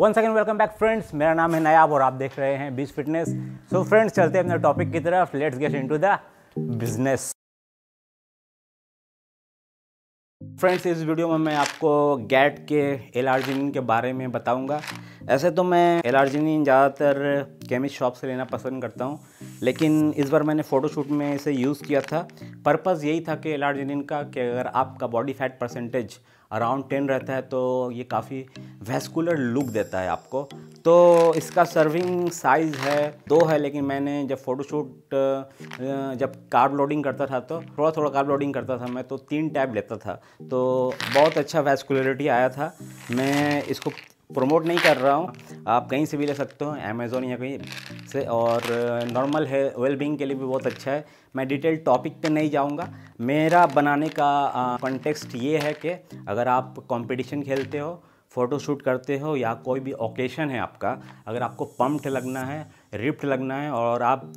Once again welcome back friends, मेरा नाम है नायाब और आप देख रहे हैं बीस्ट फिटनेस। सो फ्रेंड्स, चलते हैं अपने टॉपिक की तरफ। Let's get into the business. Friends, इस वीडियो में मैं आपको गैट के एल-आर्जिनिन के बारे में बताऊंगा। ऐसे तो मैं एल-आर्जिनिन ज़्यादातर केमिस्ट शॉप से लेना पसंद करता हूं, लेकिन इस बार मैंने फ़ोटोशूट में इसे यूज़ किया था। पर्पज़ यही था कि एल-आर्जिनिन का कि अगर आपका बॉडी फैट परसेंटेज अराउंड 10 रहता है तो ये काफ़ी वैस्कुलर लुक देता है आपको। तो इसका सर्विंग साइज़ है 2 है, लेकिन मैंने जब फ़ोटोशूट जब कार्ब लोडिंग करता था तो थोड़ा कार्ब लोडिंग करता था मैं, तो 3 टैब लेता था, तो बहुत अच्छा वैस्कुलरिटी आया था। मैं इसको प्रमोट नहीं कर रहा हूँ, आप कहीं से भी ले सकते हो, अमेज़ोन या कहीं से, और नॉर्मल है, वेलबींग के लिए भी बहुत अच्छा है। मैं डिटेल टॉपिक पे नहीं जाऊँगा। मेरा बनाने का कॉन्टेक्स्ट ये है कि अगर आप कंपटीशन खेलते हो, फ़ोटोशूट करते हो, या कोई भी ओकेशन है आपका, अगर आपको पम्प्ड लगना है, रिप्ड लगना है, और आप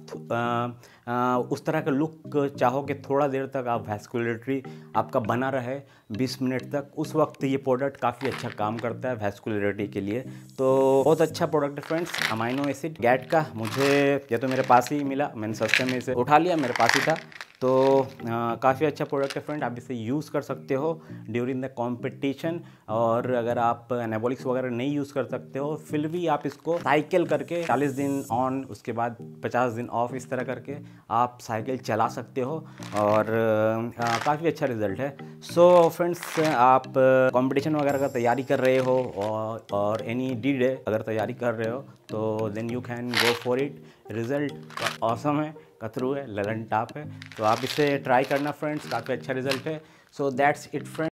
उस तरह का लुक चाहो कि थोड़ा देर तक आप वैस्कुलरिटी आपका बना रहे 20 मिनट तक, उस वक्त ये प्रोडक्ट काफ़ी अच्छा काम करता है वैस्कुलरिटी के लिए। तो बहुत अच्छा प्रोडक्ट है फ्रेंड्स, अमाइनो एसिड गैट का। मुझे या तो मेरे पास ही मिला, मैंने सस्ते में इसे उठा लिया, मेरे पास ही था। तो काफ़ी अच्छा प्रोडक्ट है फ्रेंड, आप इसे यूज़ कर सकते हो ड्यूरिंग द कॉम्पिटिशन। और अगर आप एनाबॉलिक्स वगैरह नहीं यूज़ कर सकते हो, फिर भी आप इसको साइकिल करके 40 दिन ऑन, उसके बाद 50 दिन ऑफ, इस तरह करके आप साइकिल चला सकते हो, और काफ़ी अच्छा रिजल्ट है। सो फ्रेंड्स, आप कॉम्पिटिशन वगैरह का तैयारी कर रहे हो और एनी डीड अगर तैयारी कर रहे हो तो then you can go for it. Result awesome है, कतरू है, ललन टाप है, तो आप इसे ट्राई करना फ्रेंड्स, काफ़ी अच्छा रिजल्ट है। So that's it friends.